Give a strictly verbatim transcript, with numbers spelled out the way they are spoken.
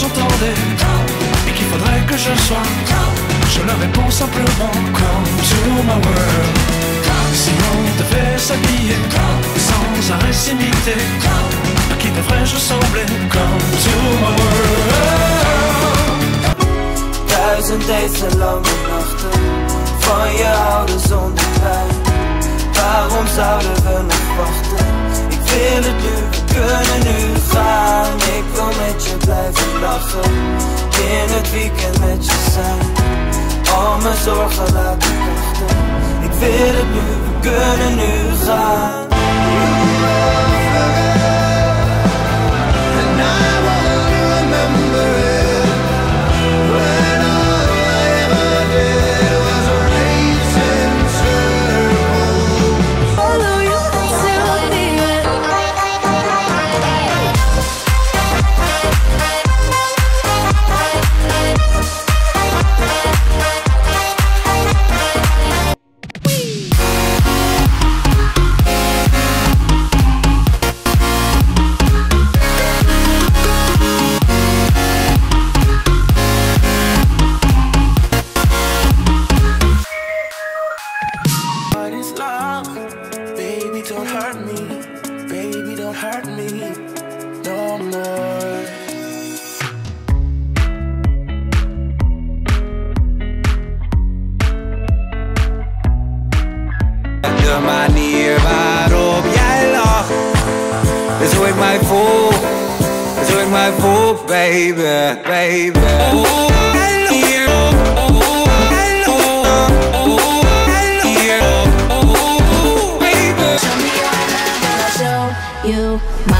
j'entendais et qu'il faudrait que je sois, je leur réponds simplement come to my world. Si on devait s'habiller sans arrêt s'imiter, à qui devrais-je ressembler? Come to my world. Duizend days en lange nachten, van je houden zonder pijn. Waarom zouden we nog wachten? Ik wil het nu, we kunnen nu gaan. Ik wil met je blijven lachen, in het weekend met je zijn. Al mijn zorgen laten wachten. Ik wil het nu, we kunnen nu gaan. De manier waarop jij lacht is hoe ik mij voel, is hoe ik mij voel, baby, baby. Baby,